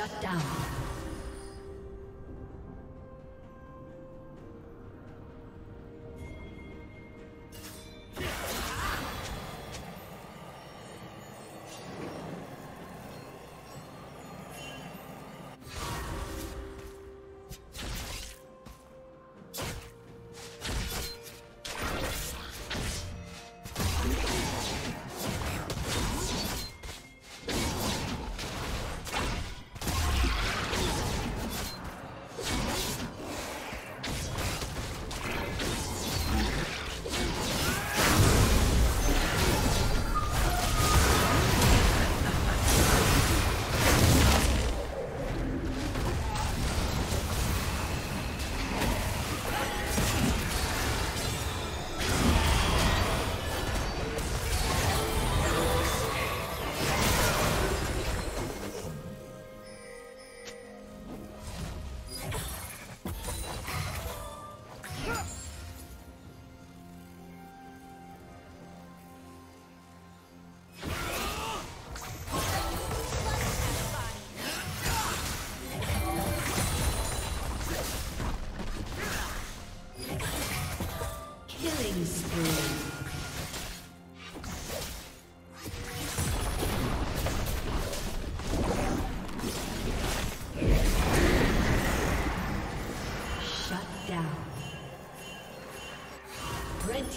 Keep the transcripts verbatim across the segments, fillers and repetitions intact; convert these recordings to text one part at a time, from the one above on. Shut down.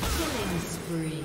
Killing spree.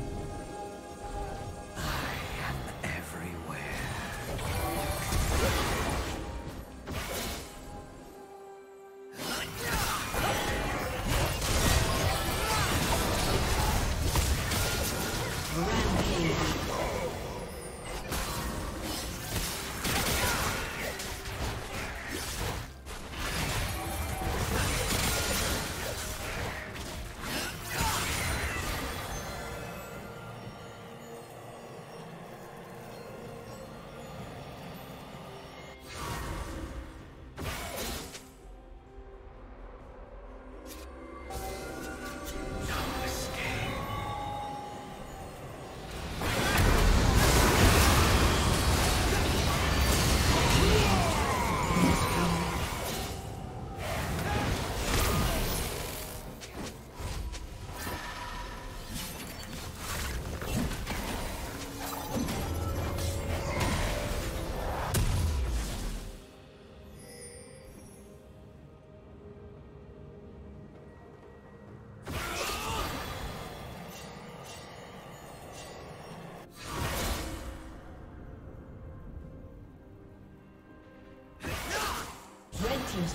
His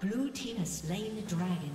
Blue team has slain the dragon.